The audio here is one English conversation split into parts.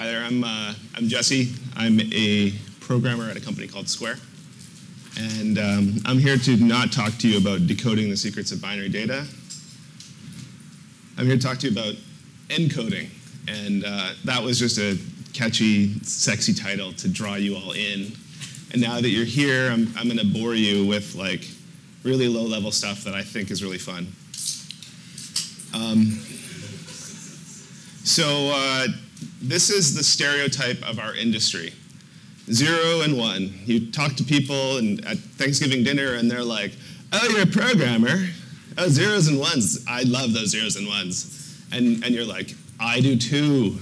Hi there, I'm Jesse. I'm a programmer at a company called Square. And I'm here to not talk to you about decoding the secrets of binary data. I'm here to talk to you about encoding. And that was just a catchy, sexy title to draw you all in. And now that you're here, I'm going to bore you with like really low-level stuff that I think is really fun. So this is the stereotype of our industry. 0 and 1. You talk to people and at Thanksgiving dinner and they're like, oh, you're a programmer. Oh, 0s and 1s. I love those 0s and 1s. And you're like, I do too.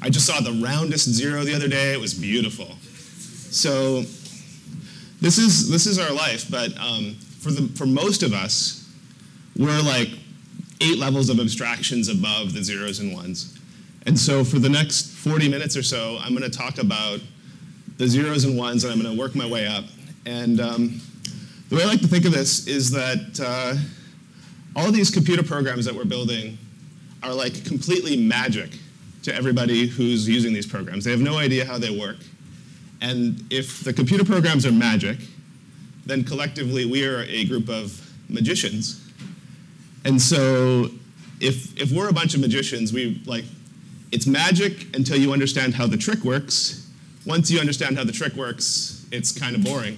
I just saw the roundest 0 the other day. It was beautiful. So this is our life. But for most of us, we're like 8 levels of abstractions above the 0s and 1s. And so for the next 40 minutes or so, I'm going to talk about the 0s and 1s, and I'm going to work my way up. And the way I like to think of this is that all these computer programs that we're building are like completely magic to everybody who's using these programs. They have no idea how they work. And if the computer programs are magic, then collectively we are a group of magicians. And so if we're a bunch of magicians, we like, it's magic until you understand how the trick works. Once you understand how the trick works, it's kind of boring.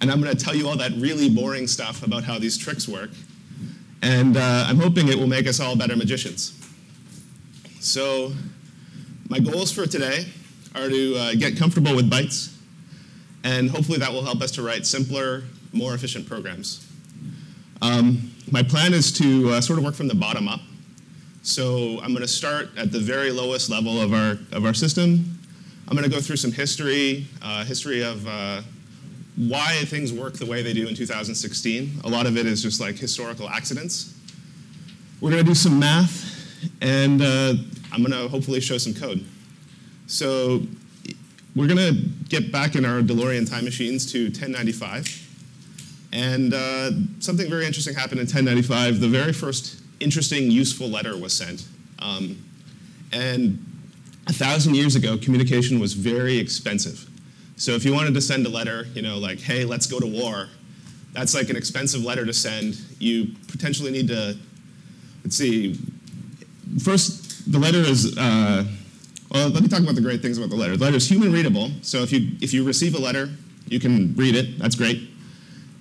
And I'm going to tell you all that really boring stuff about how these tricks work. And I'm hoping it will make us all better magicians. So my goals for today are to get comfortable with bytes. And hopefully that will help us to write simpler, more efficient programs. My plan is to sort of work from the bottom up. So I'm going to start at the very lowest level of our system. I'm going to go through some history, history of why things work the way they do in 2016. A lot of it is just like historical accidents. We're going to do some math, and I'm going to hopefully show some code. So we're going to get back in our DeLorean time machines to 1095. And something very interesting happened in 1095. The very first interesting, useful letter was sent. And 1,000 years ago, communication was very expensive. So if you wanted to send a letter, you know, like, hey, let's go to war, that's like an expensive letter to send. You potentially need to, let's see, first, the letter is, well, let me talk about the great things about the letter. The letter is human readable. So if you receive a letter, you can read it. That's great.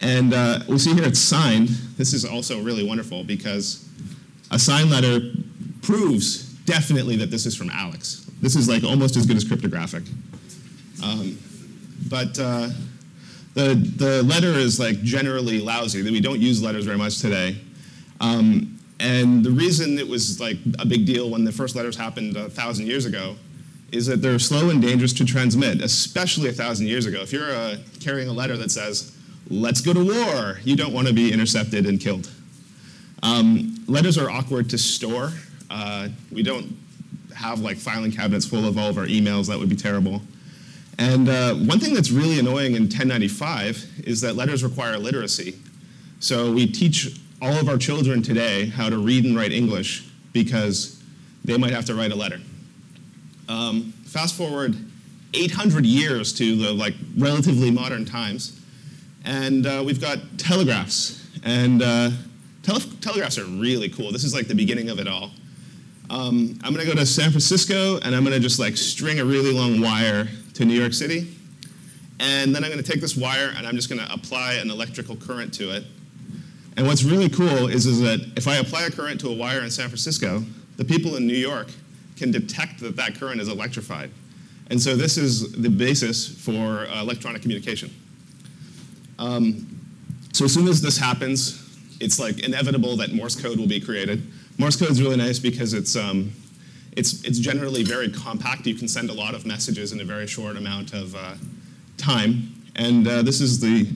And we'll see here it's signed. This is also really wonderful because a signed letter proves definitely that this is from Alex. This is like almost as good as cryptographic. But the letter is like generally lousy. We don't use letters very much today. And the reason it was like a big deal when the first letters happened 1,000 years ago is that they're slow and dangerous to transmit, especially 1,000 years ago. If you're carrying a letter that says, let's go to war, you don't want to be intercepted and killed. Letters are awkward to store. We don't have like filing cabinets full of all of our emails. That would be terrible. And one thing that's really annoying in 1095 is that letters require literacy. So we teach all of our children today how to read and write English because they might have to write a letter. Fast forward 800 years to the like relatively modern times, and we've got telegraphs. And telegraphs are really cool. This is like the beginning of it all. I'm going to go to San Francisco, and I'm going to just like string a really long wire to New York City. And then I'm going to take this wire, and I'm just going to apply an electrical current to it. And what's really cool is that if I apply a current to a wire in San Francisco, the people in New York can detect that that current is electrified. And so this is the basis for electronic communication. So as soon as this happens, it's like inevitable that Morse code will be created. Morse code is really nice because it's generally very compact. You can send a lot of messages in a very short amount of time. And this is the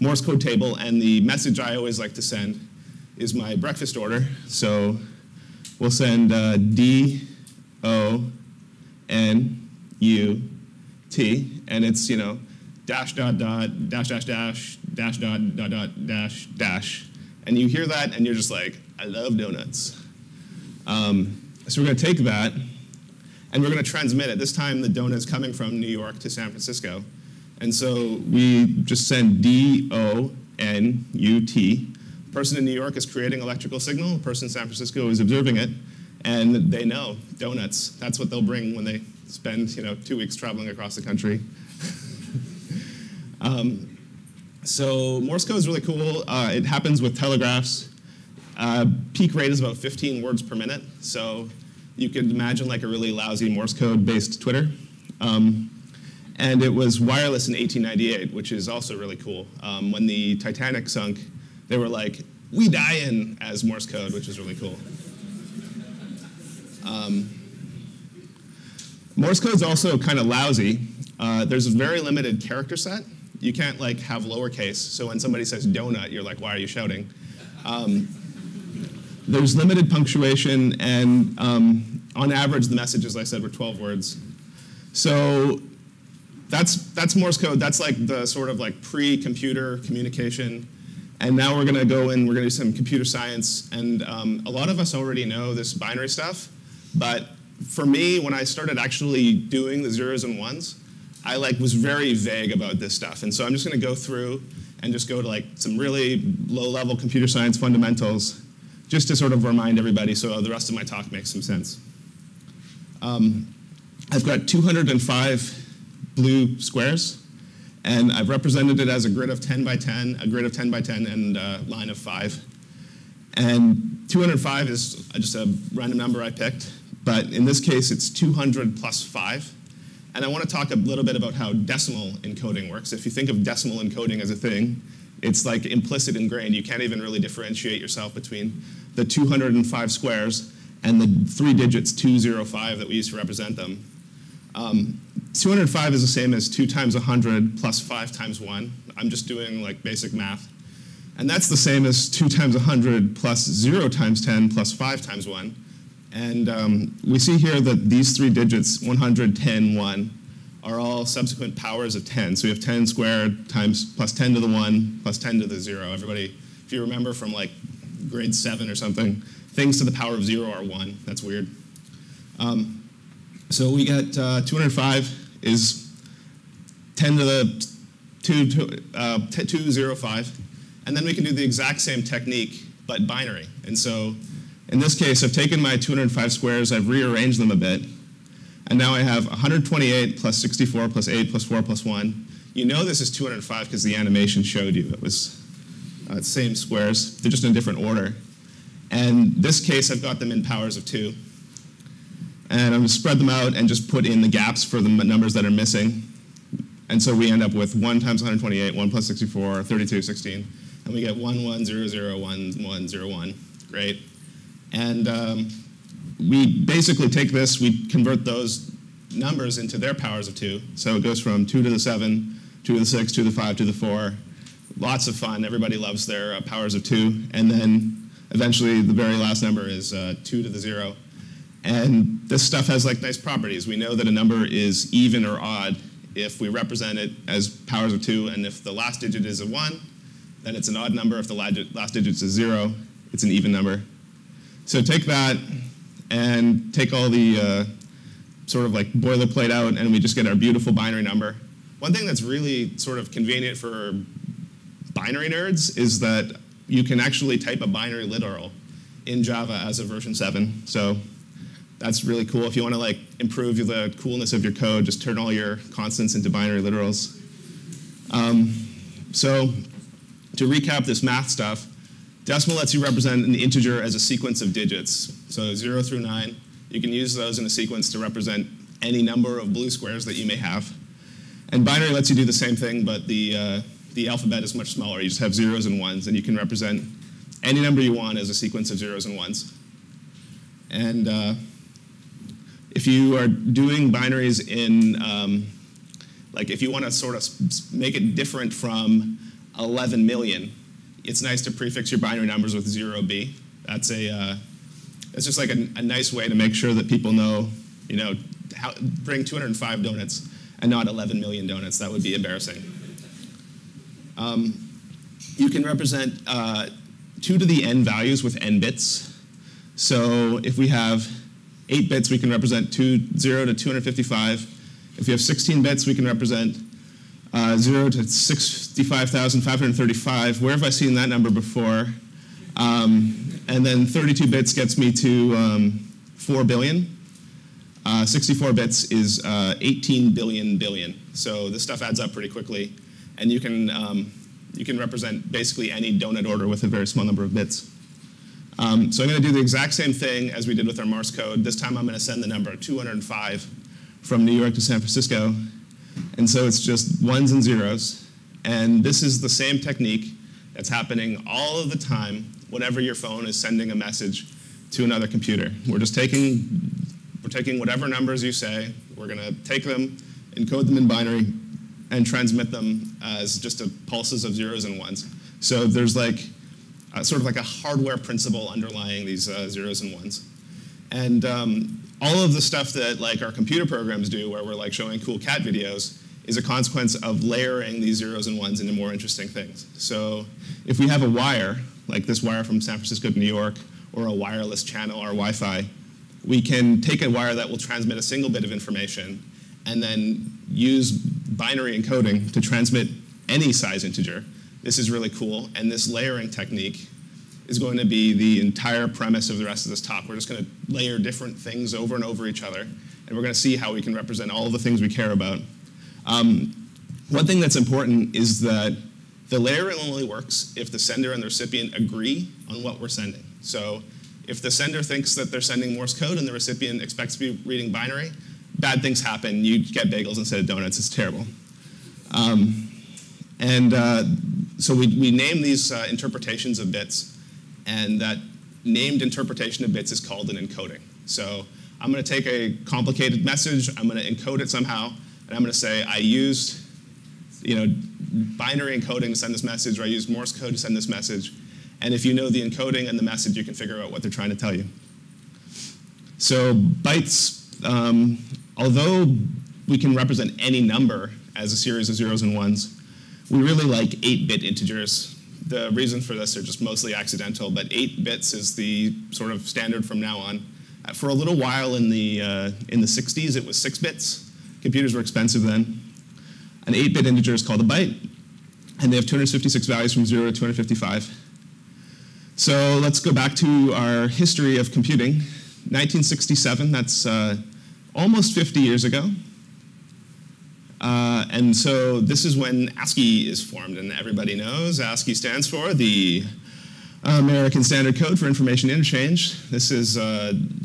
Morse code table. And the message I always like to send is my breakfast order. So we'll send D-O-N-U-T. And it's, you know, dash, dot, dot, dash, dash, dash, dash, dot, dot, dot, dash, dash. And you hear that, and you're just like, I love donuts. So we're going to take that, and we're going to transmit it. This time, the donut is coming from New York to San Francisco. And so we just send D-O-N-U-T. The person in New York is creating electrical signal. The person in San Francisco is observing it. And they know, donuts. That's what they'll bring when they spend 2 weeks traveling across the country. So Morse code is really cool. It happens with telegraphs. Peak rate is about 15 words per minute. So you could imagine like a really lousy Morse code-based Twitter. And it was wireless in 1898, which is also really cool. When the Titanic sunk, they were like, "We die in" as Morse code, which is really cool. Morse code is also kind of lousy. There's a very limited character set. You can't like have lowercase. So when somebody says donut, you're like, why are you shouting? There's limited punctuation. And on average, the messages, I said, were 12 words. So that's Morse code. That's like the sort of like pre-computer communication. And now we're going to go in. We're going to do some computer science. And a lot of us already know this binary stuff. But for me, when I started actually doing the zeros and ones, I was very vague about this stuff. And so I'm just going to go through and just go to some really low-level computer science fundamentals just to sort of remind everybody so the rest of my talk makes some sense. I've got 205 blue squares. And I've represented it as a grid of 10 by 10, a grid of 10 by 10, and a line of 5. And 205 is just a random number I picked. But in this case, it's 200 plus 5. And I want to talk a little bit about how decimal encoding works. If you think of decimal encoding as a thing, it's like implicit ingrained. You can't even really differentiate yourself between the 205 squares and the 3 digits 205 that we use to represent them. 205 is the same as 2 times 100 plus 5 times 1. I'm just doing basic math. And that's the same as 2 times 100 plus 0 times 10 plus 5 times 1. And we see here that these 3 digits, 100, 10, 1, are all subsequent powers of 10. So we have 10 squared times plus 10 to the 1 plus 10 to the 0. Everybody, if you remember from grade 7 or something, things to the power of 0 are 1. That's weird. So we got 205 is 10 to the 205. And then we can do the exact same technique, but binary. And so in this case, I've taken my 205 squares. I've rearranged them a bit. And now I have 128 plus 64 plus 8 plus 4 plus 1. You know this is 205 because the animation showed you. It was same squares. They're just in a different order. And in this case, I've got them in powers of 2. And I'm going to spread them out and just put in the gaps for the numbers that are missing. And so we end up with 1 times 128, 1 plus 64, 32, 16. And we get 1, 1, 0, 0, 1, 1, 0, 1. Great. And we basically take this. We convert those numbers into their powers of 2. So it goes from 2 to the 7, 2 to the 6, 2 to the 5, 2 to the 4. Lots of fun. Everybody loves their powers of 2. And then eventually, the very last number is 2 to the 0. And this stuff has nice properties. We know that a number is even or odd if we represent it as powers of 2. And if the last digit is a 1, then it's an odd number. If the last digit is a 0, it's an even number. So take that and take all the sort of boilerplate out, and we just get our beautiful binary number. One thing that's really sort of convenient for binary nerds is that you can actually type a binary literal in Java as of version 7. So that's really cool. If you want to improve the coolness of your code, just turn all your constants into binary literals. So to recap this math stuff, decimal lets you represent an integer as a sequence of digits. So 0 through 9, you can use those in a sequence to represent any number of blue squares that you may have. And binary lets you do the same thing, but the alphabet is much smaller. You just have zeros and ones, and you can represent any number you want as a sequence of zeros and ones. And if you are doing binaries in, if you want to sort of make it different from 11 million, it's nice to prefix your binary numbers with 0B. That's it's just a nice way to make sure that people know, how, bring 205 donuts and not 11 million donuts. That would be embarrassing. You can represent 2 to the n values with n bits. So if we have 8 bits, we can represent 0 to 255. If you have 16 bits, we can represent 0 to 65,535. Where have I seen that number before? And then 32 bits gets me to 4 billion. 64 bits is 18 billion billion. So this stuff adds up pretty quickly. And you can represent basically any donut order with a very small number of bits. So I'm going to do the exact same thing as we did with our Morse code. This time I'm going to send the number 205 from New York to San Francisco. And so it's just ones and zeros. And this is the same technique that's happening all of the time whenever your phone is sending a message to another computer. We're just taking whatever numbers you say. We're going to take them, encode them in binary, and transmit them as just pulses of zeros and ones. So there's like sort of like a hardware principle underlying these zeros and ones. And all of the stuff that like our computer programs do, where we're like showing cool cat videos, is a consequence of layering these zeros and ones into more interesting things. So if we have a wire, like this wire from San Francisco to New York, or a wireless channel or Wi-Fi, we can take a wire that will transmit a single bit of information and then use binary encoding to transmit any size integer. This is really cool, and this layering technique is going to be the entire premise of the rest of this talk. We're just going to layer different things over and over each other, and we're going to see how we can represent all the things we care about. One thing that's important is that the layering only works if the sender and the recipient agree on what we're sending. So if the sender thinks that they're sending Morse code and the recipient expects to be reading binary, bad things happen. You get bagels instead of donuts. It's terrible. So we name these interpretations of bits, and that named interpretation of bits is called an encoding. So I'm going to take a complicated message, I'm going to encode it somehow, and I'm going to say I used binary encoding to send this message, or I used Morse code to send this message. And if you know the encoding and the message, you can figure out what they're trying to tell you. So bytes, although we can represent any number as a series of zeros and ones, we really like 8-bit integers. The reason for this are just mostly accidental, but 8 bits is the sort of standard from now on. For a little while in the 60s, it was 6 bits. Computers were expensive then. An 8-bit integer is called a byte, and they have 256 values from 0 to 255. So let's go back to our history of computing. 1967, that's almost 50 years ago. And so this is when ASCII is formed, and everybody knows ASCII stands for the American Standard Code for Information Interchange. This is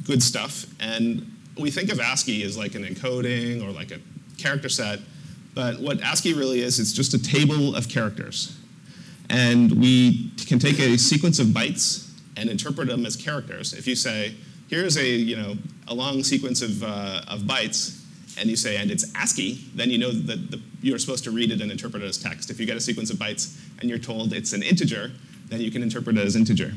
good stuff, and we think of ASCII as like an encoding or like a character set, but what ASCII really is, it's just a table of characters. And we can take a sequence of bytes and interpret them as characters. If you say, here's a long sequence of bytes, and you say, and it's ASCII, then you know that you're supposed to read it and interpret it as text. If you get a sequence of bytes and you're told it's an integer, then you can interpret it as integer.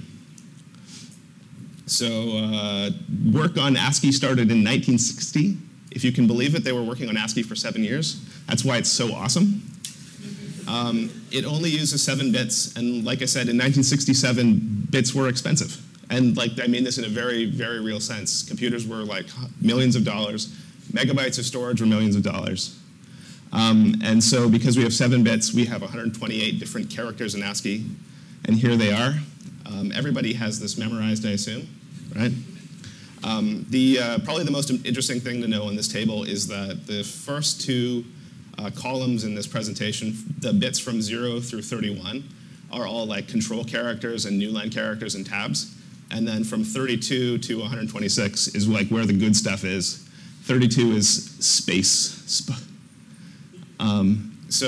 So work on ASCII started in 1960. If you can believe it, they were working on ASCII for 7 years. That's why it's so awesome. It only uses 7 bits, and like I said, in 1967, bits were expensive. And like, I mean this in a very, very real sense. Computers were like millions of dollars. Megabytes of storage were millions of dollars. And so because we have 7 bits, we have 128 different characters in ASCII. And here they are. Everybody has this memorized, I assume, right? Probably the most interesting thing to know in this table is that the first two columns in this presentation, the bits from 0 through 31, are all like control characters and newline characters and tabs. And then from 32 to 126 is like where the good stuff is. 32 is space. Let's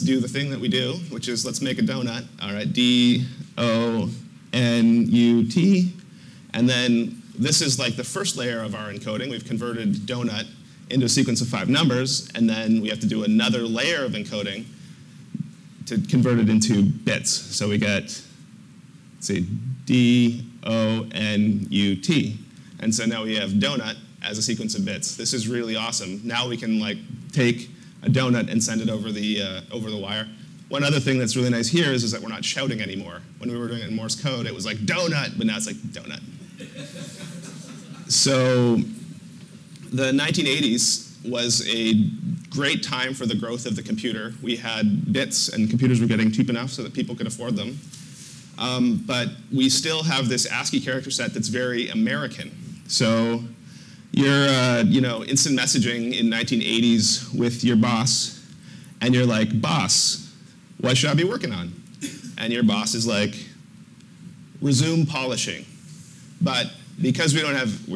do the thing that we do, which is let's make a donut. All right, D-O-N-U-T. And then this is like the first layer of our encoding. We've converted donut into a sequence of 5 numbers, and then we have to do another layer of encoding to convert it into bits. So we get, let's see, D-O-N-U-T. And so now we have donut as a sequence of bits. This is really awesome. Now we can like take a donut and send it over the wire. One other thing that's really nice here is that we're not shouting anymore. When we were doing it in Morse code, it was like donut, but now it's like donut. So the 1980s was a great time for the growth of the computer. We had bits, and computers were getting cheap enough so that people could afford them. But we still have this ASCII character set that's very American. So you're, you know, instant messaging in 1980s with your boss, and you're like, boss, what should I be working on? And your boss is like, resume polishing. But because we don't have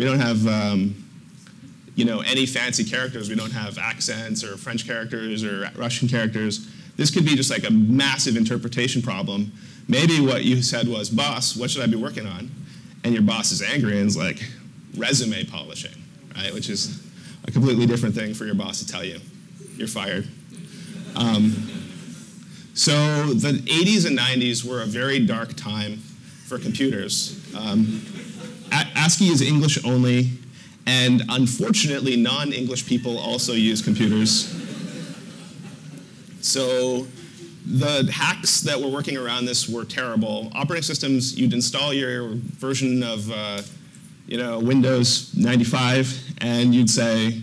you know, any fancy characters, we don't have accents or French characters or Russian characters, this could be just like a massive interpretation problem. Maybe what you said was, boss, what should I be working on? And your boss is angry and is like, resume polishing, right? Which is a completely different thing for your boss to tell you. You're fired. So the 80s and 90s were a very dark time for computers. ASCII is English only, and unfortunately, non-English people also use computers. So the hacks that were working around this were terrible. Operating systems, you'd install your version of you know, Windows 95, and you'd say,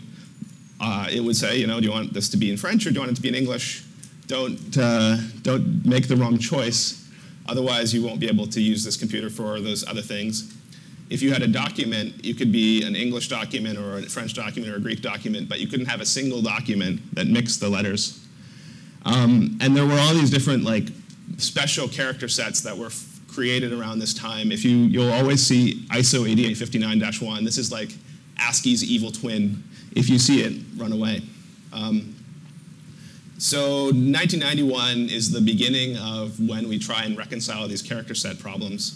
it would say, you know, do you want this to be in French or do you want it to be in English? Don't make the wrong choice. Otherwise, you won't be able to use this computer for those other things. If you had a document, you could be an English document or a French document or a Greek document, but you couldn't have a single document that mixed the letters. And there were all these different like special character sets that were created around this time. If you'll always see ISO 8859-1. This is like ASCII's evil twin. If you see it, run away. So 1991 is the beginning of when we try and reconcile these character set problems.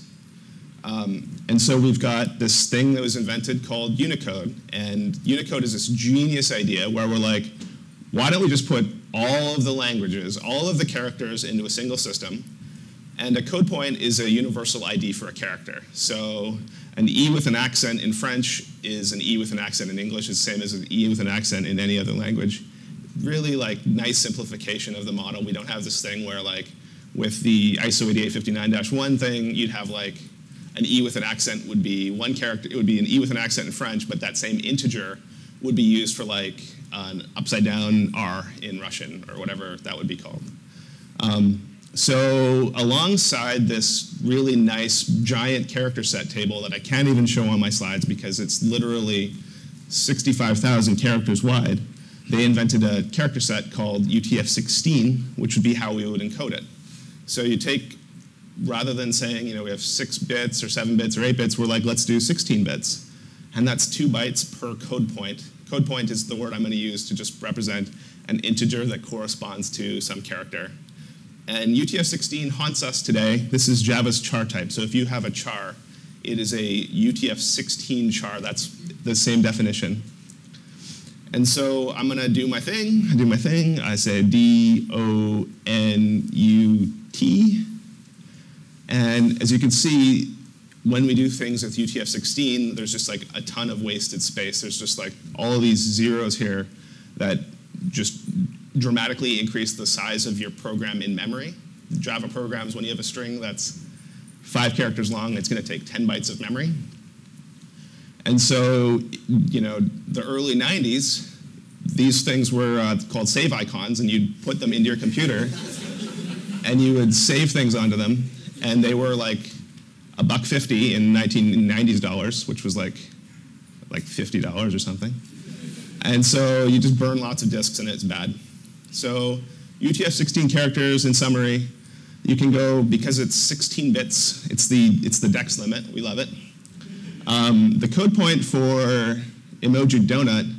And so we've got this thing that was invented called Unicode. And Unicode is this genius idea where we're like, why don't we just put all of the languages, all of the characters into a single system? And a code point is a universal ID for a character. So an E with an accent in French is an E with an accent in English. It's the same as an E with an accent in any other language. Really like nice simplification of the model. We don't have this thing where like with the ISO 8859-1 thing, you'd have like an E with an accent would be one character. It would be an E with an accent in French, but that same integer would be used for like an upside down R in Russian or whatever that would be called. So alongside this really nice giant character set table that I can't even show on my slides because it's literally 65,000 characters wide, they invented a character set called UTF-16, which would be how we would encode it. So you take, rather than saying, you know, we have 6 bits or 7 bits or 8 bits, we're like, let's do 16 bits. And that's 2 bytes per code point. Code point is the word I'm going to use to just represent an integer that corresponds to some character. And UTF-16 haunts us today. This is Java's char type. So if you have a char, it is a UTF-16 char. That's the same definition. And so I'm going to do my thing. I do my thing. I say D-O-N-U-T. And as you can see, when we do things with UTF-16, there's just like a ton of wasted space. There's just like all of these zeros here that just dramatically increase the size of your program in memory. Java programs, when you have a string that's 5 characters long, it's going to take 10 bytes of memory. And so, you know, the early 90s, these things were called save icons, and you'd put them into your computer, and you would save things onto them. And they were like $1.50 in 1990s dollars, which was like $50 or something. And so you just burn lots of disks, and it's bad. So UTF-16 characters, in summary, you can go, because it's 16 bits, it's the dex limit. We love it. The code point for emoji donut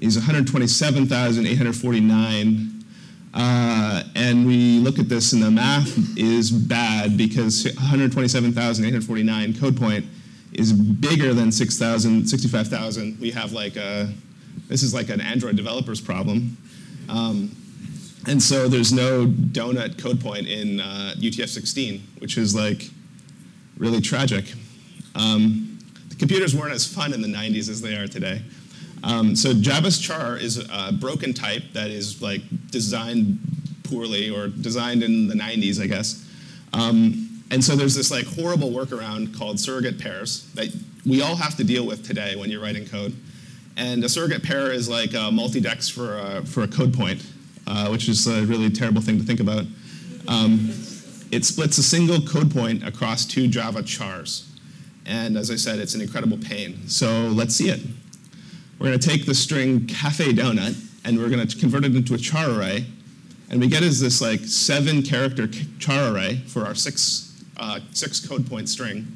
is 127,849. And we look at this, and the math is bad because 127,849 code point is bigger than 65,000. We have like this is like an Android developer's problem. And so there's no donut code point in UTF-16, which is like really tragic. The computers weren't as fun in the 90s as they are today. So Java's char is a broken type that is like designed poorly, or designed in the 90s, I guess. And so there's this like horrible workaround called surrogate pairs that we all have to deal with today when you're writing code. And a surrogate pair is like multidex for a code point, which is a really terrible thing to think about. It splits a single code point across two Java chars. And as I said, it's an incredible pain. So let's see it. We're going to take the string cafe donut, and we're going to convert it into a char array. And we get is this like 7-character char array for our six code point string.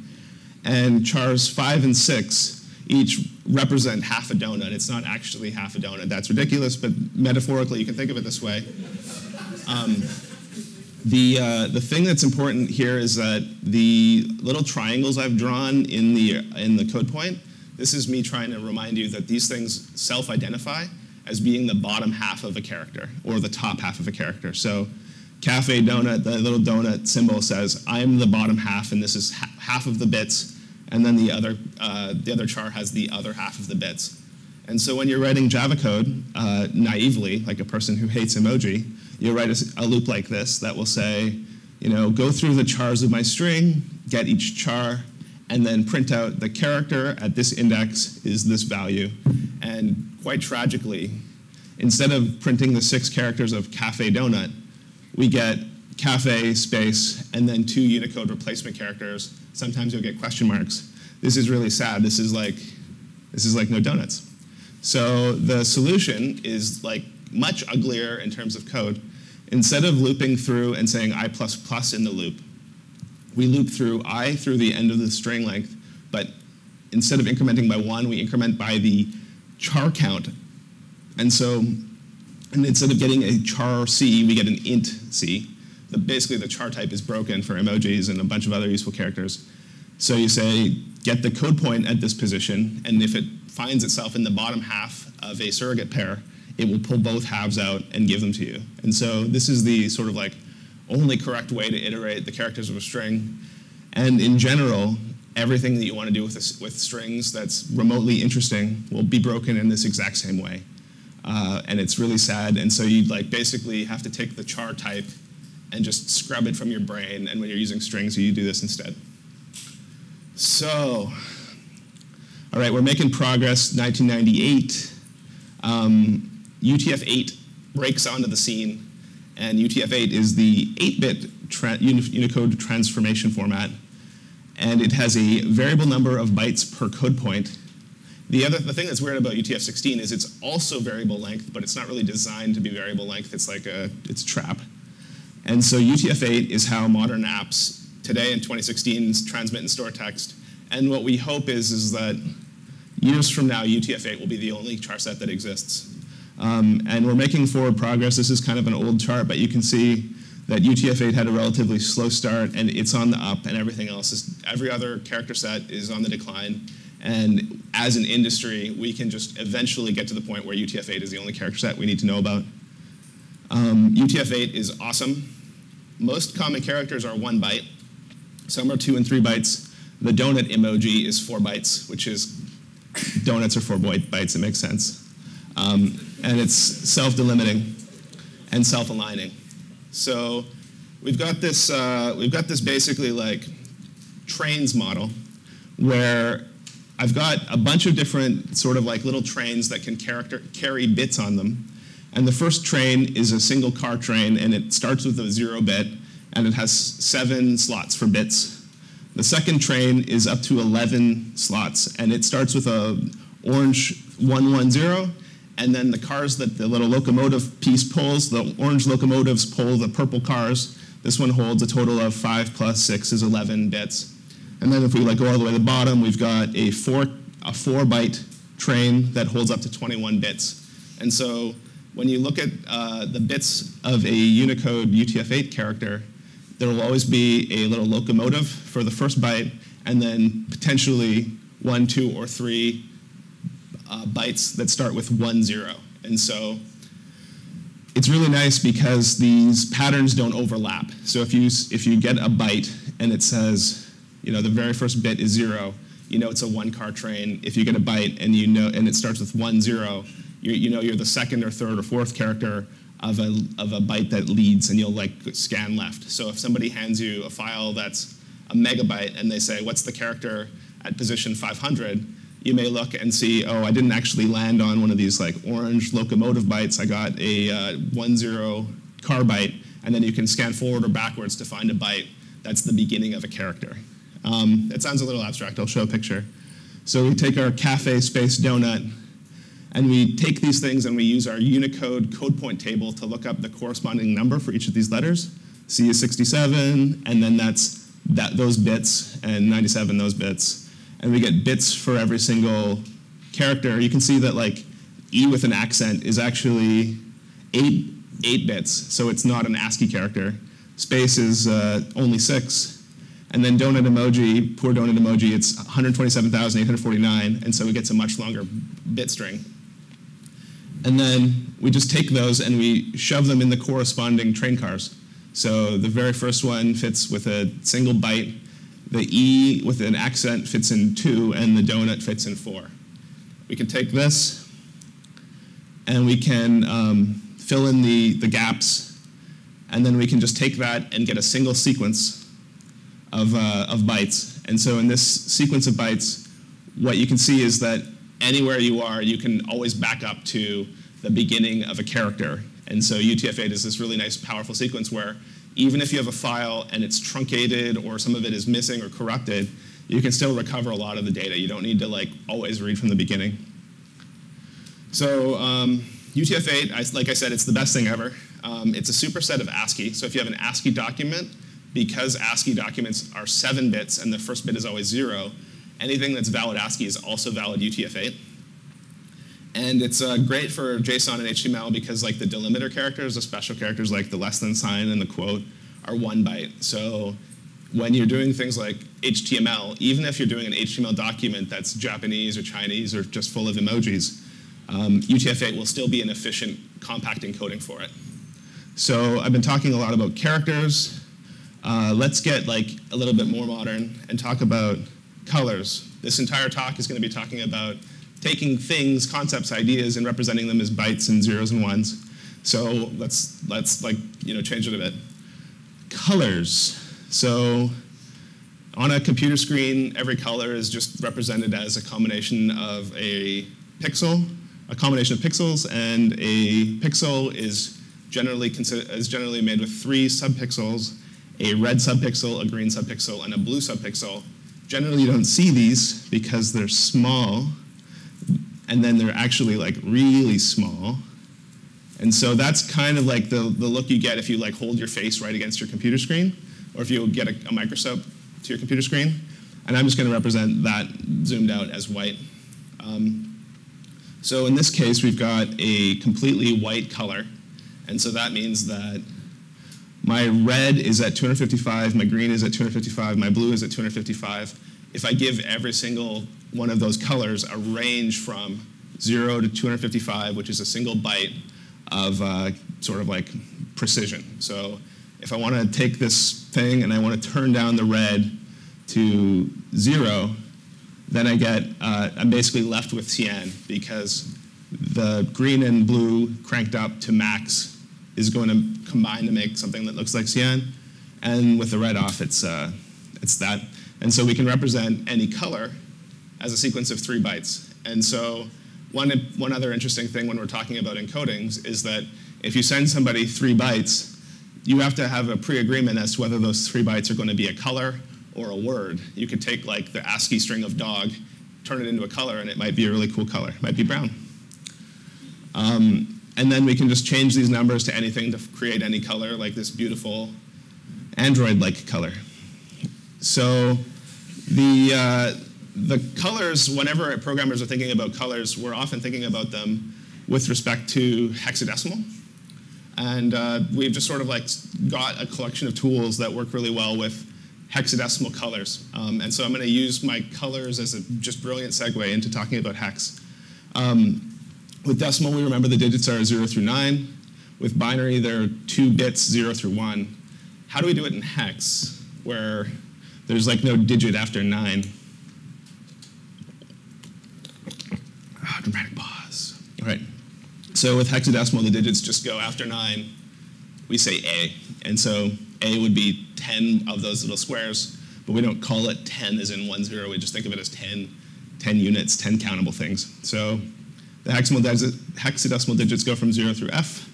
And chars 5 and 6 each represent half a donut. It's not actually half a donut. That's ridiculous, but metaphorically, you can think of it this way. The thing that's important here is that the little triangles I've drawn in the code point, this is me trying to remind you that these things self-identify as being the bottom half of a character or the top half of a character. So cafe donut, the little donut symbol says, I'm the bottom half, and this is half of the bits. And then the other char has the other half of the bits. And so when you're writing Java code, naively, like a person who hates emoji, you'll write a loop like this that will say, you know, go through the chars of my string, get each char, and then print out the character at this index is this value. And quite tragically, instead of printing the 6 characters of cafe donut, we get cafe space and then 2 Unicode replacement characters. Sometimes you'll get question marks. This is really sad. This is like no donuts. So the solution is like much uglier in terms of code. Instead of looping through and saying I++ in the loop, we loop through I through the end of the string length, but instead of incrementing by 1, we increment by the char count. And so, and instead of getting a char C, we get an int C. Basically, the char type is broken for emojis and a bunch of other useful characters. So you say, get the code point at this position, and if it finds itself in the bottom half of a surrogate pair, it will pull both halves out and give them to you. And so this is the sort of like only correct way to iterate the characters of a string. And in general, everything that you want to do with strings that's remotely interesting will be broken in this exact same way. And it's really sad. And so you'd like basically have to take the char type and just scrub it from your brain. And when you're using strings, you do this instead. So all right, we're making progress. 1998. UTF-8 breaks onto the scene. And UTF-8 is the 8-bit Unicode Transformation Format. And it has a variable number of bytes per code point. The thing that's weird about UTF-16 is it's also variable length, but it's not really designed to be variable length. It's like it's a trap. And so UTF-8 is how modern apps today in 2016 transmit and store text. And what we hope is that years from now, UTF-8 will be the only char set that exists. And we're making forward progress. This is kind of an old chart, but you can see that UTF-8 had a relatively slow start, and it's on the up, and everything else is, every other character set is on the decline. And as an industry, we can just eventually get to the point where UTF-8 is the only character set we need to know about. UTF-8 is awesome. Most common characters are 1 byte. Some are 2 and 3 bytes. The donut emoji is 4 bytes, which is donuts are 4 bytes. It makes sense. And it's self-delimiting and self-aligning. So we've got this basically like trains model where I've got a bunch of different sort of like little trains that can carry bits on them. And the first train is a single car train, and it starts with a 0 bit, and it has 7 slots for bits. The second train is up to 11 slots, and it starts with a orange 110, and then the cars that the little locomotive piece pulls, the orange locomotives pull the purple cars. This one holds a total of 5 plus 6 is 11 bits. And then if we like go all the way to the bottom, we've got a four byte train that holds up to 21 bits. And so when you look at the bits of a Unicode UTF-8 character, there will always be a little locomotive for the first byte, and then potentially 1, 2, or 3 bytes that start with 10. And so it's really nice because these patterns don't overlap. So if you get a byte and it says, you know, the very first bit is 0, you know it's a 1-car train. If you get a byte and you know and it starts with 10, you know you're the 2nd or 3rd or 4th character of a byte that leads, and you'll like scan left. So if somebody hands you a file that's a megabyte and they say, what's the character at position 500, you may look and see, oh, I didn't actually land on one of these like orange locomotive bytes. I got a 10 car byte, and then you can scan forward or backwards to find a byte that's the beginning of a character. It sounds a little abstract. I'll show a picture. So we take our cafe space donut, and we take these things and we use our Unicode code point table to look up the corresponding number for each of these letters. C is 67, and then that's those bits, and 97 those bits. And we get bits for every single character. You can see that like E with an accent is actually eight bits, so it's not an ASCII character. Space is only 6. And then donut emoji, poor donut emoji, it's 127,849, and so it gets a much longer bit string. And then we just take those and we shove them in the corresponding train cars. So the very first one fits with a single byte. The E with an accent fits in 2, and the donut fits in 4. We can take this, and we can fill in the gaps, and then we can just take that and get a single sequence of bytes. And so in this sequence of bytes, what you can see is that anywhere you are, you can always back up to the beginning of a character. And so UTF-8 is this really nice, powerful sequence where even if you have a file and it's truncated or some of it is missing or corrupted, you can still recover a lot of the data. You don't need to like always read from the beginning. So UTF-8, like I said, it's the best thing ever. It's a superset of ASCII. So if you have an ASCII document, because ASCII documents are 7 bits and the first bit is always 0, anything that's valid ASCII is also valid UTF-8. And it's great for JSON and HTML because like the delimiter characters, the special characters like the less than sign and the quote are 1 byte. So when you're doing things like HTML, even if you're doing an HTML document that's Japanese or Chinese or just full of emojis, UTF-8 will still be an efficient compact encoding for it. So I've been talking a lot about characters. Let's get like a little bit more modern and talk about colors. This entire talk is going to be talking about taking things, concepts, ideas, and representing them as bytes and zeros and ones. So let's like change it a bit. Colors. So on a computer screen, every color is just represented as a combination of a pixel, a combination of pixels, and a pixel is generally made with 3 subpixels: a red subpixel, a green subpixel, and a blue subpixel. Generally, you don't see these because they're small. And then they're actually like really small. And so that's kind of like the look you get if you like hold your face right against your computer screen, or if you get a microscope to your computer screen. And I'm just going to represent that zoomed out as white. So in this case, we've got a completely white color. And so that means that my red is at 255, my green is at 255, my blue is at 255. If I give every single one of those colors a range from 0 to 255, which is a single byte of sort of like precision. So if I want to take this thing and I want to turn down the red to 0, then I get, I'm basically left with cyan, because the green and blue cranked up to max is going to combine to make something that looks like cyan. And with the red off, it's that. And so we can represent any color as a sequence of 3 bytes. And so one other interesting thing when we're talking about encodings is that if you send somebody 3 bytes, you have to have a pre-agreement as to whether those 3 bytes are going to be a color or a word. You could take like the ASCII string of dog, turn it into a color, and it might be a really cool color. It might be brown. And then we can just change these numbers to anything to create any color, like this beautiful Android-like color. So the colors, whenever programmers are thinking about colors, we're often thinking about them with respect to hexadecimal. And we've just sort of like got a collection of tools that work really well with hexadecimal colors. And so I'm going to use my colors as a just brilliant segue into talking about hex. With decimal, we remember the digits are 0 through 9. With binary, there are 2 bits, 0 through 1. How do we do it in hex, where there's like no digit after 9? Dramatic pause. All right. So with hexadecimal, the digits just go after 9. We say A. And so A would be 10 of those little squares. but we don't call it 10 as in 10. We just think of it as 10 units, 10 countable things. So the hexadecimal digits go from 0 through F.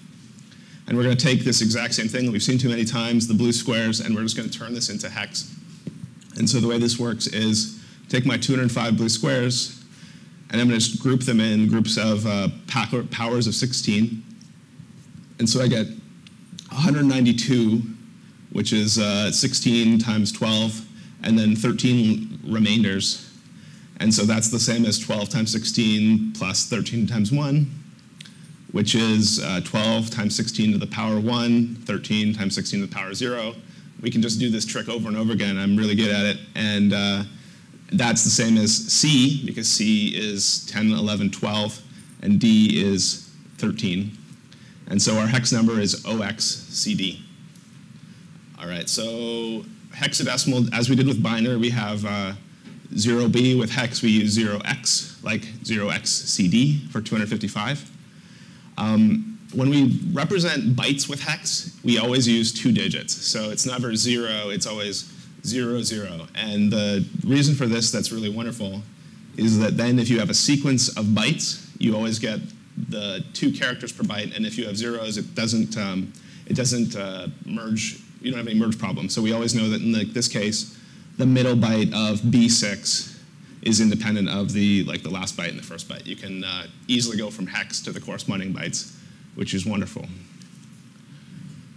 And we're going to take this exact same thing that we've seen too many times, the blue squares, and we're just going to turn this into hex. And so the way this works is take my 205 blue squares, and I'm going to just group them in groups of powers of 16. And so I get 192, which is 16 times 12, and then 13 remainders. And so that's the same as 12 times 16 plus 13 times 1, which is 12 times 16 to the power 1, 13 times 16 to the power 0. We can just do this trick over and over again. I'm really good at it. And that's the same as C, because C is 10, 11, 12, and D is 13. And so our hex number is OXCD. All right, so hexadecimal, as we did with binary, we have 0B. With hex, we use 0X, like 0XCD for 255. When we represent bytes with hex, we always use two digits. So it's never 0, it's always 0, 0. And the reason for this that's really wonderful is that then if you have a sequence of bytes, you always get the 2 characters per byte. And if you have zeros, it doesn't merge. You don't have any merge problems. So we always know that in this case, the middle byte of B6 is independent of the last byte and the first byte. You can easily go from hex to the corresponding bytes, which is wonderful.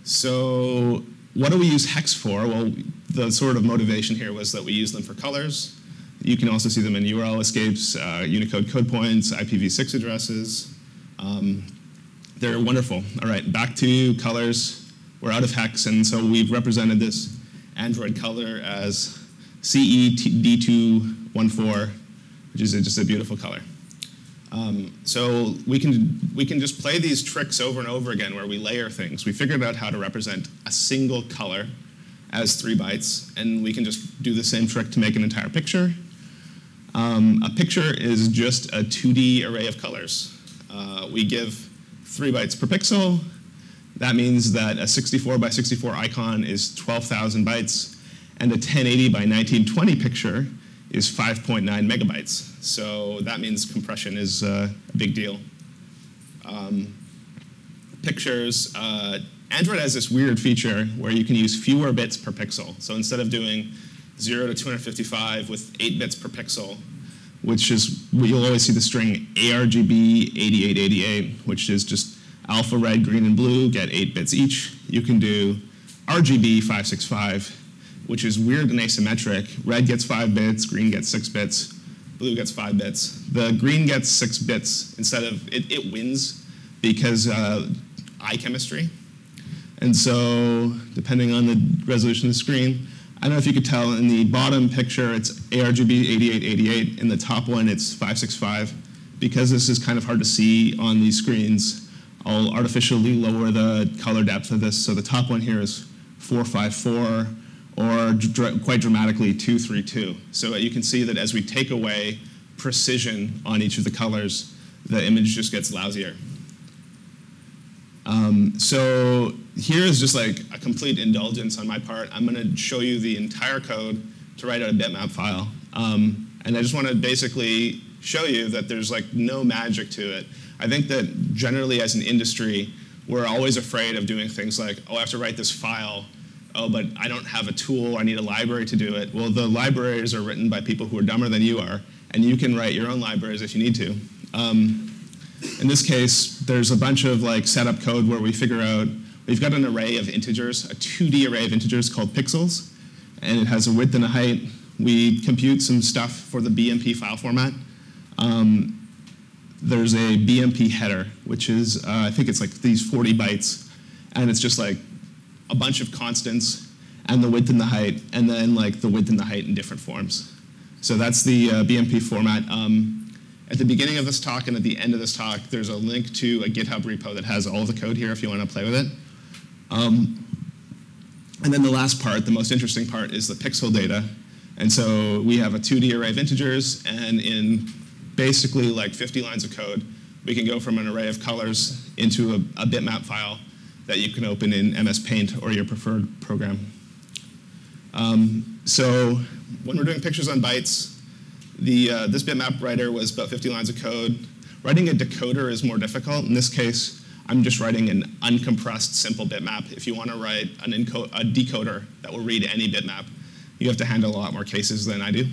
So what do we use hex for? Well, the sort of motivation here was that we use them for colors. You can also see them in URL escapes, Unicode code points, IPv6 addresses. They're wonderful. All right, back to colors. We're out of hex, and so we've represented this Android color as CED214, which is just a beautiful color. So we can just play these tricks over and over again where we layer things. We figured out how to represent a single color as 3 bytes, and we can just do the same trick to make an entire picture. A picture is just a 2D array of colors. We give 3 bytes per pixel. That means that a 64 by 64 icon is 12,000 bytes, and a 1080 by 1920 picture is 5.9 megabytes. So that means compression is a big deal. Pictures, Android has this weird feature where you can use fewer bits per pixel. So instead of doing 0 to 255 with 8 bits per pixel, which is, you'll always see the string ARGB8888, which is just alpha, red, green, and blue, get 8 bits each. You can do RGB 565. Which is weird and asymmetric. Red gets 5 bits, green gets 6 bits, blue gets 5 bits. The green gets 6 bits instead of, it wins because eye chemistry. And so depending on the resolution of the screen, I don't know if you could tell, in the bottom picture it's ARGB8888, in the top one it's 565. Because this is kind of hard to see on these screens, I'll artificially lower the color depth of this. So the top one here is 454. Or quite dramatically 232. So you can see that as we take away precision on each of the colors, the image just gets lousier. So here is just like a complete indulgence on my part. I'm going to show you the entire code to write out a bitmap file. And I just want to basically show you that there's like no magic to it. I think that generally as an industry, we're always afraid of doing things like, oh, I have to write this file. Oh, but I don't have a tool. I need a library to do it. Well, the libraries are written by people who are dumber than you are, and you can write your own libraries if you need to. In this case, there's a bunch of like setup code where we figure out, we've got an array of integers, a 2D array of integers called pixels, and it has a width and a height. We compute some stuff for the BMP file format. There's a BMP header, which is, I think it's like these 40 bytes, and it's just like a bunch of constants, and the width and the height, and then like the width and the height in different forms. So that's the BMP format. At the beginning of this talk and at the end of this talk, there's a link to a GitHub repo that has all the code here if you want to play with it. And then the last part, the most interesting part, is the pixel data. And so we have a 2D array of integers, and in basically like 50 lines of code, we can go from an array of colors into a bitmap file that you can open in MS Paint or your preferred program. So when we're doing pictures on bytes, this bitmap writer was about 50 lines of code. Writing a decoder is more difficult. In this case, I'm just writing an uncompressed simple bitmap. If you want to write a decoder that will read any bitmap, you have to handle a lot more cases than I do.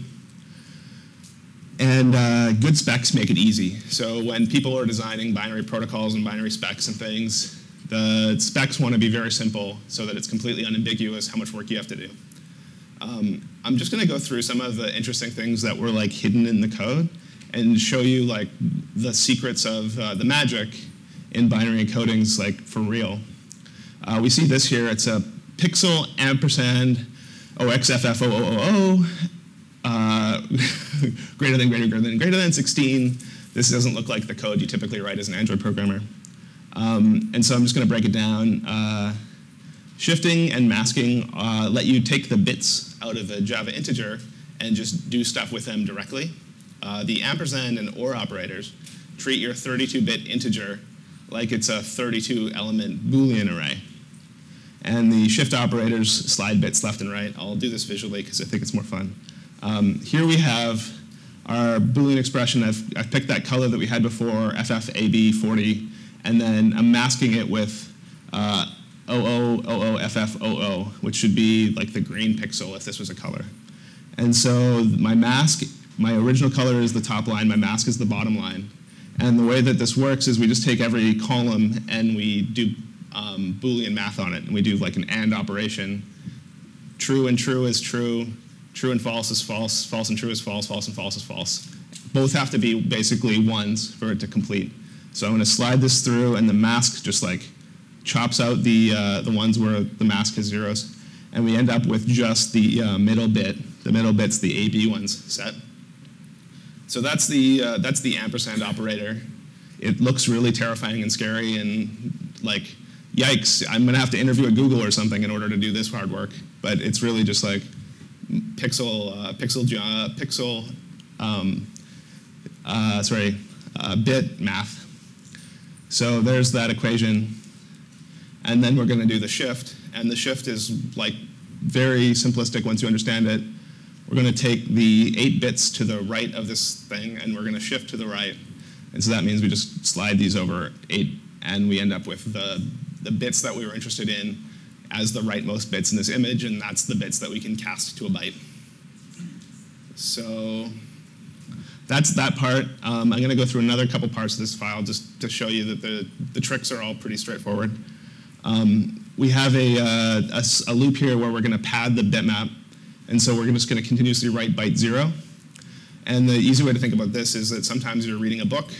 And good specs make it easy. So when people are designing binary protocols and binary specs and things, the specs want to be very simple so that it's completely unambiguous how much work you have to do. I'm just going to go through some of the interesting things that were like hidden in the code and show you like the secrets of the magic in binary encodings, like for real. We see this here. It's a pixel ampersand OXFF0000 greater than greater than greater than 16. This doesn't look like the code you typically write as an Android programmer. And so I'm just going to break it down. Shifting and masking let you take the bits out of a Java integer and just do stuff with them directly. The ampersand and OR operators treat your 32-bit integer like it's a 32-element Boolean array. And the shift operators slide bits left and right. I'll do this visually because I think it's more fun. Here we have our Boolean expression. I've picked that color that we had before, FFAB40, and then I'm masking it with OOFFOO, which should be like the green pixel if this was a color. And so my mask, my original color is the top line, my mask is the bottom line. And the way that this works is we just take every column and we do Boolean math on it. And we do like an AND operation. True and true is true. True and false is false. False and true is false. False and false is false. Both have to be basically ones for it to complete. So I'm going to slide this through, and the mask just like chops out the ones where the mask has zeros. And we end up with just the middle bit. The middle bit's the AB ones set. So that's the ampersand operator. It looks really terrifying and scary and like, yikes, I'm going to have to interview at Google or something in order to do this hard work. But it's really just like bit math. So there's that equation. And then we're going to do the shift. And the shift is like very simplistic once you understand it. We're going to take the 8 bits to the right of this thing, and we're going to shift to the right. And so that means we just slide these over 8, and we end up with the bits that we were interested in as the rightmost bits in this image, and that's the bits that we can cast to a byte. So that's that part. I'm going to go through another couple parts of this file just to show you that the tricks are all pretty straightforward. We have a loop here where we're going to pad the bitmap. And so we're just going to continuously write byte 0. And the easy way to think about this is that sometimes you're reading a book,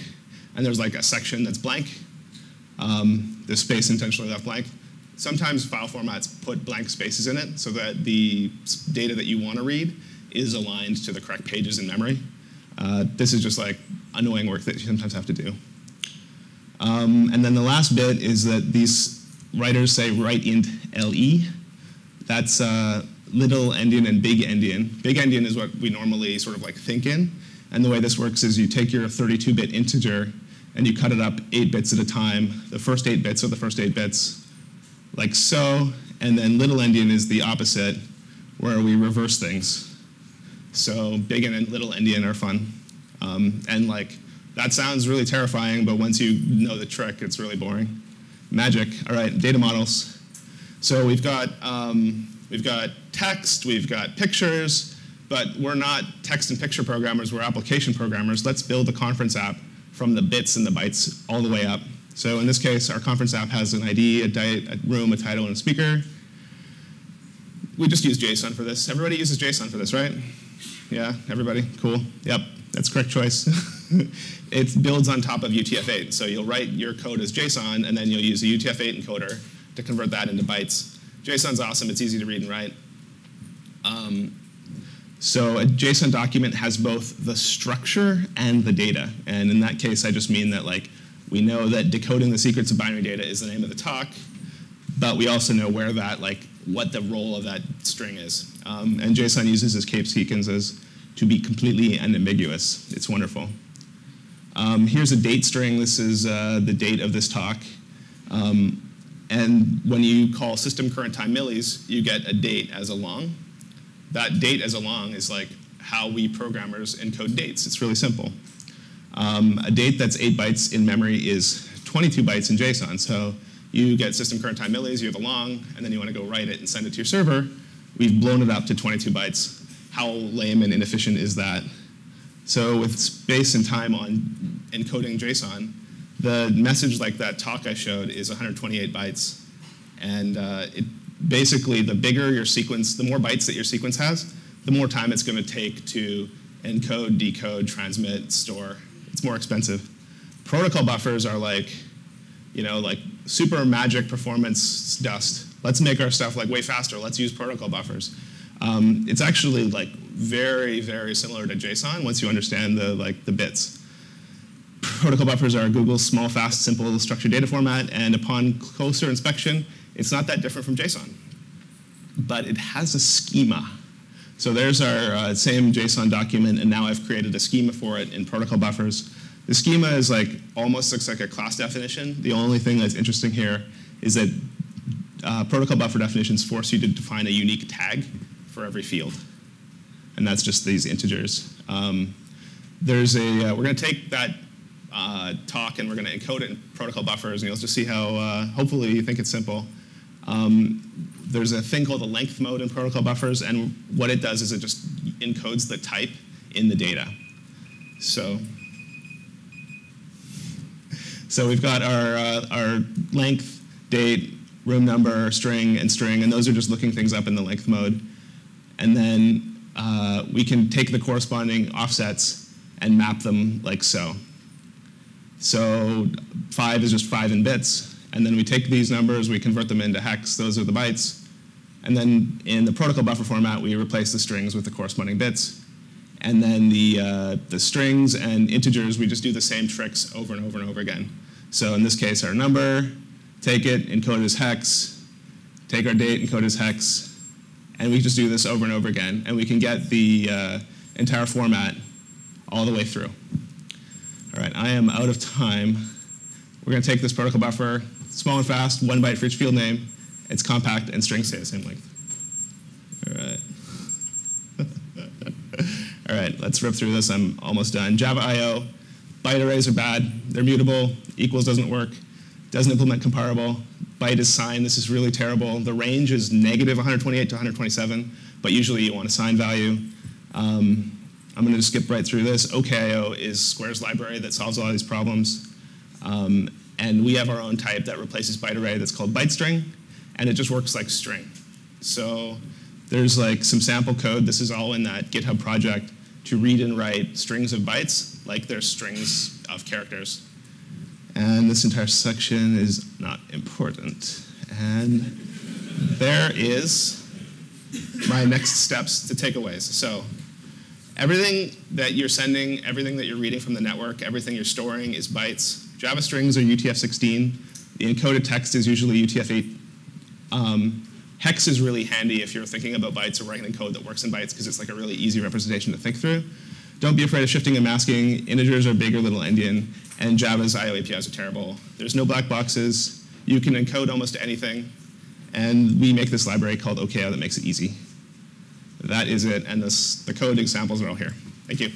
and there's like a section that's blank. This space intentionally left blank. Sometimes file formats put blank spaces in it so that the data that you want to read is aligned to the correct pages in memory. This is just like annoying work that you sometimes have to do. And then the last bit is that these writers say write int LE. That's little endian and big endian. Big endian is what we normally sort of like think in. And the way this works is you take your 32-bit integer and you cut it up 8 bits at a time. The first 8 bits are the first 8 bits, like so. And then little endian is the opposite, where we reverse things. So big and little endian are fun. And like that sounds really terrifying, but once you know the trick, it's really boring. Magic. All right, data models. So we've got text, we've got pictures, but we're not text and picture programmers, we're application programmers. Let's build a conference app from the bits and the bytes all the way up. So in this case, our conference app has an ID, a date, a room, a title, and a speaker. We just use JSON for this. Everybody uses JSON for this, right? Yeah, everybody? Cool. Yep, that's correct choice. It builds on top of UTF-8. So you'll write your code as JSON, and then you'll use a UTF-8 encoder to convert that into bytes. JSON's awesome. It's easy to read and write. So a JSON document has both the structure and the data. And in that case, I just mean that like we know that decoding the secrets of binary data is the name of the talk, but we also know where that, like what the role of that string is. And JSON uses its cape sequences to be completely unambiguous. It's wonderful. Here's a date string. This is the date of this talk. And when you call system current time millis, you get a date as a long. that date as a long is like how we programmers encode dates. It's really simple. A date that's 8 bytes in memory is 22 bytes in JSON. So you get system current time millis, you have a long, and then you want to go write it and send it to your server. We've blown it up to 22 bytes. How lame and inefficient is that? So with space and time on encoding JSON, the message like that talk I showed is 128 bytes. And basically, the bigger your sequence, the more bytes that your sequence has, the more time it's going to take to encode, decode, transmit, store. It's more expensive. Protocol buffers are like, you know, like super magic performance dust. Let's make our stuff like way faster. Let's use protocol buffers. It's actually like very, very similar to JSON once you understand the bits. Protocol buffers are Google's small, fast, simple structured data format, and upon closer inspection, it's not that different from JSON. But it has a schema. So there's our same JSON document, and now I've created a schema for it in protocol buffers. The schema is like almost looks like a class definition. The only thing that's interesting here is that protocol buffer definitions force you to define a unique tag for every field. And that's just these integers. We're going to take that talk and we're going to encode it in protocol buffers, and you'll just see how, hopefully, you think it's simple. There's a thing called the length mode in protocol buffers, and what it does is it just encodes the type in the data. So we've got our length, date, room number, string, and those are just looking things up in the length mode. And then we can take the corresponding offsets and map them like so. So 5 is just 5 in bits. And then we take these numbers, we convert them into hex. Those are the bytes. And then in the protocol buffer format, we replace the strings with the corresponding bits. And then the strings and integers, we just do the same tricks over and over and over again. So in this case, our number, take it, encode it as hex, take our date, encode it as hex. And we just do this over and over again. And we can get the entire format all the way through. All right, I am out of time. We're going to take this protocol buffer, small and fast, 1 byte for each field name. It's compact, and strings stay the same length. All right. All right, let's rip through this. I'm almost done. Java I.O., byte arrays are bad. They're mutable. Equals doesn't work. Doesn't implement comparable. Byte is signed. This is really terrible. The range is negative 128 to 127, but usually you want a signed value. I'm going to just skip right through this. OKIO is Square's library that solves a lot of these problems. And we have our own type that replaces byte array that's called ByteString, and it just works like string. So there's like some sample code. This is all in that GitHub project to read and write strings of bytes like they're strings of characters. And this entire section is not important. And there is my next steps to takeaways. So everything that you're sending, everything that you're reading from the network, everything you're storing is bytes. Java strings are UTF-16. The encoded text is usually UTF-8. Hex is really handy if you're thinking about bytes or writing code that works in bytes, because it's like a really easy representation to think through. Don't be afraid of shifting and masking. Integers are big or little endian. And Java's I.O. APIs are terrible. There's no black boxes. You can encode almost anything. And we make this library called OKIO that makes it easy. That is it, and the code examples are all here. Thank you.